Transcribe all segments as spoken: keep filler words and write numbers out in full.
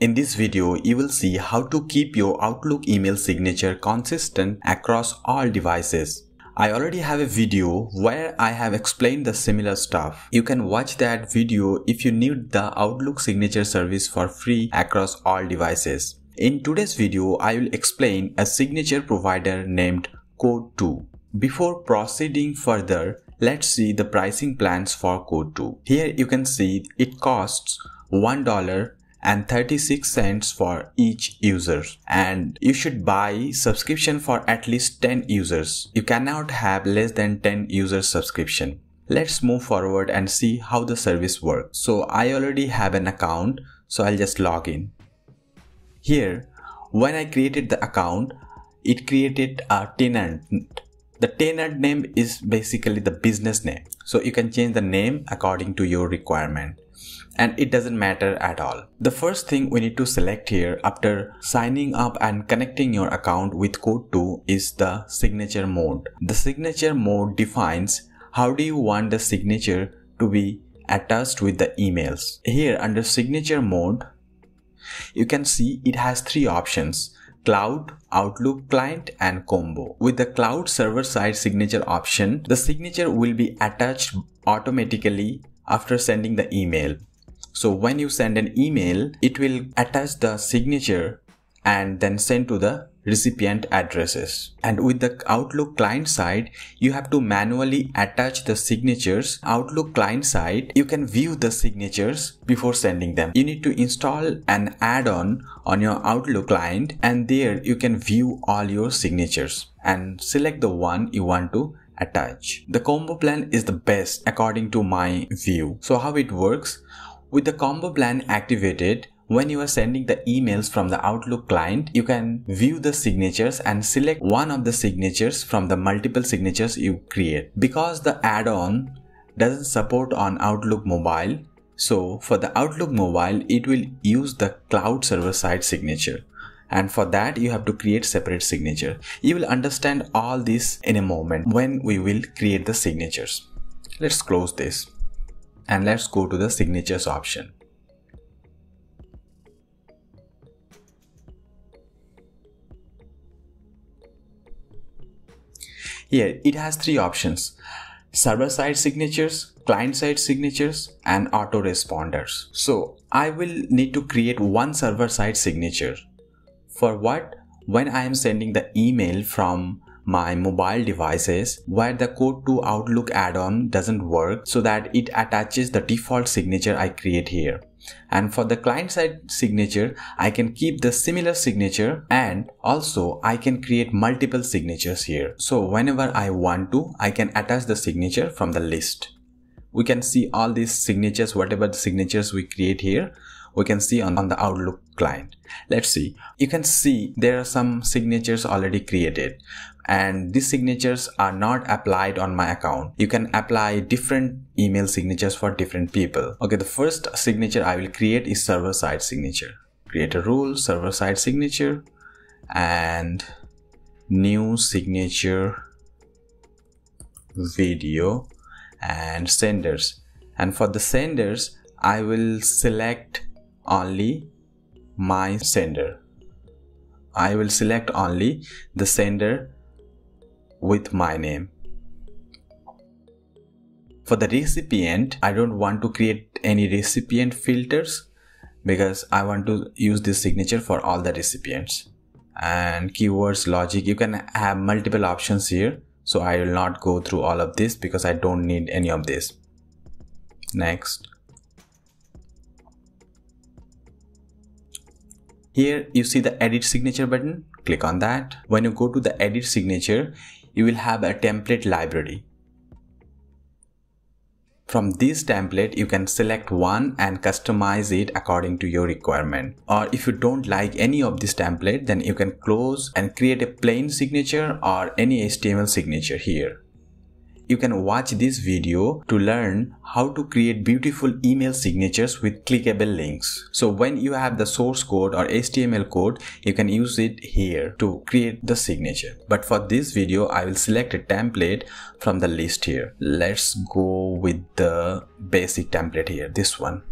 In this video, you will see how to keep your Outlook email signature consistent across all devices. I already have a video where I have explained the similar stuff. You can watch that video if you need the Outlook signature service for free across all devices. In today's video, I will explain a signature provider named CodeTwo. Before proceeding further, let's see the pricing plans for CodeTwo. Here you can see it costs one dollar and thirty-six cents for each user, and you should buy subscription for at least ten users. You cannot have less than ten user subscription. Let's move forward and see how the service works. So I already have an account, so I'll just log in. Here, when I created the account, it created a tenant. The tenant name is basically the business name, so you can change the name according to your requirement. And it doesn't matter at all. The first thing we need to select here after signing up and connecting your account with CodeTwo is the signature mode. The signature mode defines how do you want the signature to be attached with the emails. Here under signature mode, you can see it has three options: Cloud, Outlook Client, and Combo. With the Cloud server-side signature option, the signature will be attached automatically after sending the email. So when you send an email, it will attach the signature and then send to the recipient addresses. And with the Outlook client side, you have to manually attach the signatures. Outlook client side, you can view the signatures before sending them. You need to install an add-on on your Outlook client, and there you can view all your signatures and select the one you want to attach. The combo plan is the best according to my view. So how it works? With the combo plan activated, when you are sending the emails from the Outlook client, you can view the signatures and select one of the signatures from the multiple signatures you create. Because the add-on doesn't support on Outlook mobile, so for the Outlook mobile, it will use the cloud server-side signature. And for that, you have to create separate signature. You will understand all this in a moment when we will create the signatures. Let's close this and let's go to the signatures option. Here, it has three options: server-side signatures, client-side signatures, and autoresponders. So I will need to create one server-side signature. For what? When I am sending the email from my mobile devices where the CodeTwo Outlook add-on doesn't work, so that it attaches the default signature I create here. And for the client-side signature, I can keep the similar signature, and also I can create multiple signatures here. So whenever I want to, I can attach the signature from the list. We can see all these signatures, whatever the signatures we create here, we can see on, on the Outlook client. Let's see. You can see there are some signatures already created, and these signatures are not applied on my account. You can apply different email signatures for different people. Okay, the first signature I will create is server-side signature. Create a rule, server-side signature, and new signature video and senders. And for the senders, I will select only my sender. I will select only the sender with my name. For the recipient, I don't want to create any recipient filters because I want to use this signature for all the recipients. And keywords, logic, you can have multiple options here. So I will not go through all of this because I don't need any of this. Next. Here you see the edit signature button, click on that. When you go to the edit signature, you will have a template library. From this template, you can select one and customize it according to your requirement. Or if you don't like any of this template, then you can close and create a plain signature or any H T M L signature here. You can watch this video to learn how to create beautiful email signatures with clickable links. So when you have the source code or H T M L code, you can use it here to create the signature. But for this video, I will select a template from the list here. Let's go with the basic template here, this one.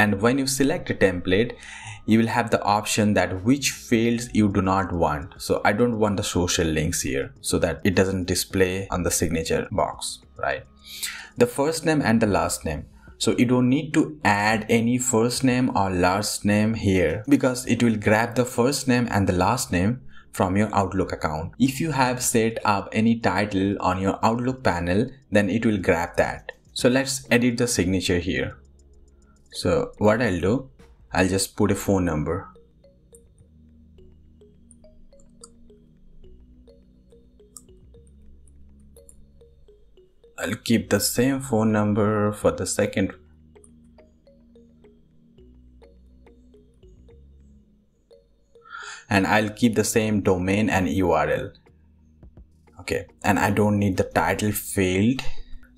And when you select a template, you will have the option that which fields you do not want. So I don't want the social links here so that it doesn't display on the signature box, right? The first name and the last name. So you don't need to add any first name or last name here because it will grab the first name and the last name from your Outlook account. If you have set up any title on your Outlook panel, then it will grab that. So let's edit the signature here. So what I'll do, I'll just put a phone number. I'll keep the same phone number for the second. And I'll keep the same domain and U R L. Okay, and I don't need the title field.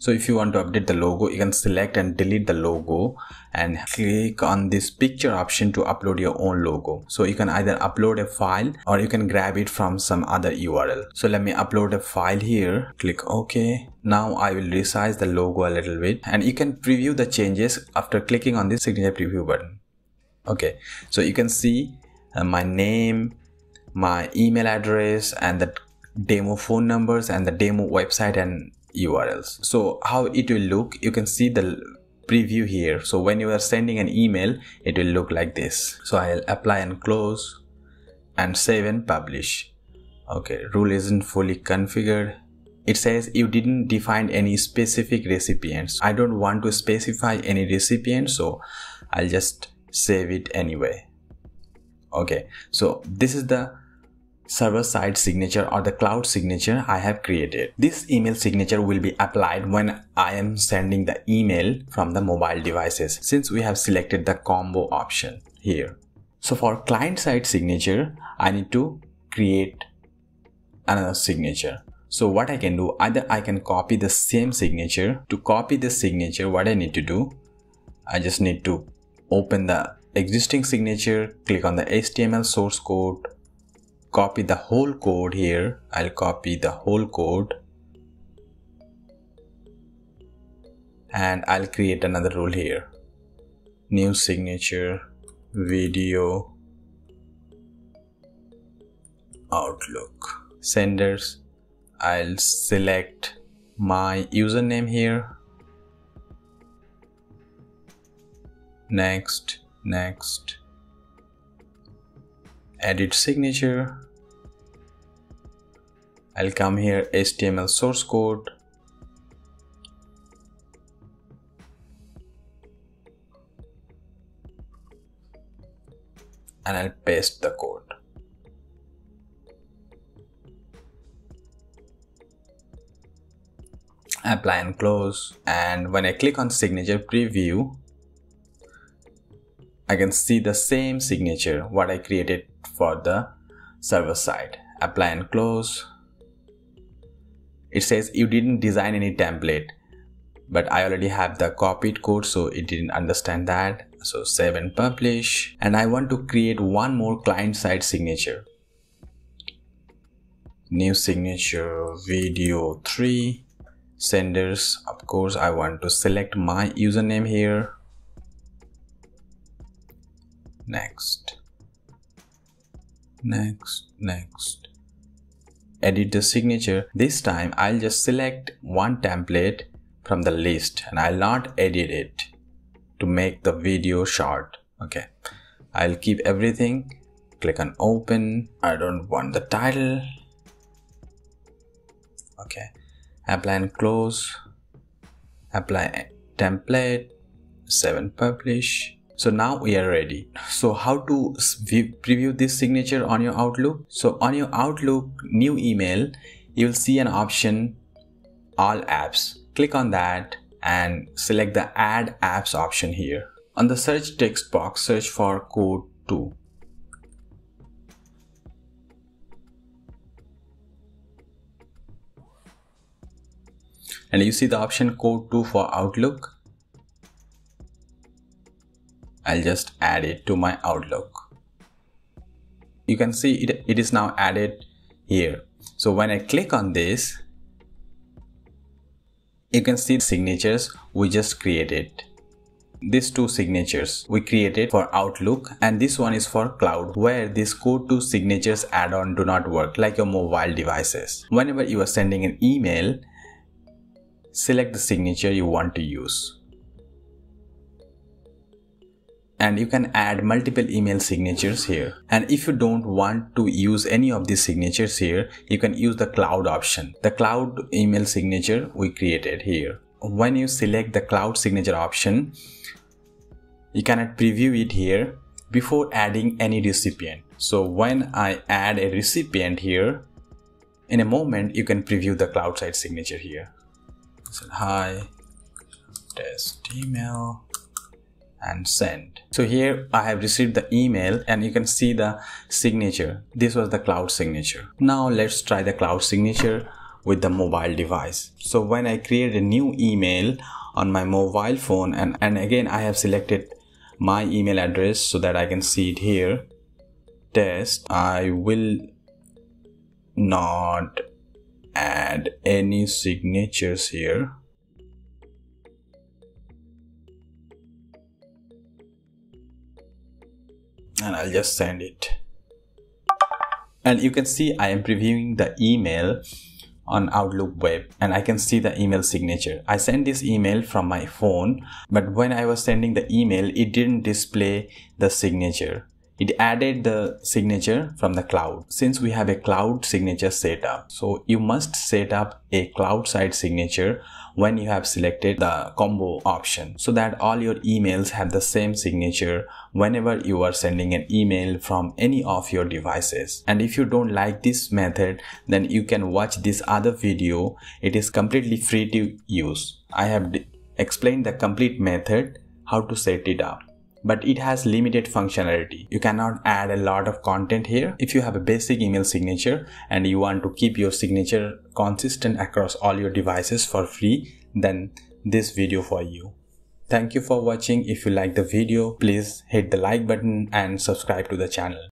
So if you want to update the logo, you can select and delete the logo and click on this picture option to upload your own logo. So you can either upload a file or you can grab it from some other U R L. So let me upload a file here. Click OK. Now I will resize the logo a little bit and you can preview the changes after clicking on this signature preview button. Okay, so you can see uh, my name, my email address and the demo phone numbers and the demo website and U R Ls. So how it will look, you can see the preview here. So when you are sending an email, it will look like this. So I'll apply and close and save and publish. Okay, rule isn't fully configured. It says you didn't define any specific recipients. I don't want to specify any recipient, so I'll just save it anyway. Okay, so this is the server-side signature or the cloud signature I have created. This email signature will be applied when I am sending the email from the mobile devices since we have selected the combo option here. So for client-side signature, I need to create another signature. So what I can do, either I can copy the same signature. To copy this signature, what I need to do, I just need to open the existing signature, click on the H T M L source code, copy the whole code here. I'll copy the whole code and I'll create another rule here. New signature, video, Outlook, senders. I'll select my username here. Next, next. Edit signature. I'll come here, H T M L source code. And I'll paste the code. Apply and close. And when I click on signature preview, I can see the same signature what I created for the server side. Apply and close. It says you didn't design any template, but I already have the copied code, so it didn't understand that. So save and publish. And I want to create one more client side signature. New signature, video three, senders. Of course, I want to select my username here. Next, next, next. Edit the signature. This time I'll just select one template from the list and I'll not edit it to make the video short. Okay, I'll keep everything. Click on open. I don't want the title. Okay, apply and close. Apply template. Save and publish. So now we are ready. So how to preview this signature on your Outlook? So on your Outlook new email, you'll see an option, all apps. Click on that and select the add apps option here. On the search text box, search for CodeTwo. And you see the option CodeTwo for Outlook. I'll just add it to my Outlook. You can see it, it is now added here. So when I click on this, you can see the signatures we just created. These two signatures we created for Outlook, and this one is for cloud, where this CodeTwo signatures add-on do not work, like your mobile devices. Whenever you are sending an email, select the signature you want to use. And you can add multiple email signatures here. And if you don't want to use any of these signatures here, you can use the cloud option. The cloud email signature we created here. When you select the cloud signature option, you cannot preview it here before adding any recipient. So when I add a recipient here, in a moment you can preview the cloud side signature here. So, hi, test email, and send. So here I have received the email, and you can see the signature. This was the cloud signature. Now let's try the cloud signature with the mobile device. So when I create a new email on my mobile phone, and, and again I have selected my email address so that I can see it here. Test, I will not add any signatures here. And I'll just send it. And you can see I am previewing the email on Outlook web, and I can see the email signature. I sent this email from my phone, but when I was sending the email, it didn't display the signature. It added the signature from the cloud, since we have a cloud signature set up. So you must set up a cloud side signature when you have selected the combo option, so that all your emails have the same signature whenever you are sending an email from any of your devices. And if you don't like this method, then you can watch this other video. It is completely free to use. I have explained the complete method, how to set it up. But it has limited functionality. You cannot add a lot of content here. If you have a basic email signature and you want to keep your signature consistent across all your devices for free, then this video for you. Thank you for watching. If you like the video, please hit the like button and subscribe to the channel.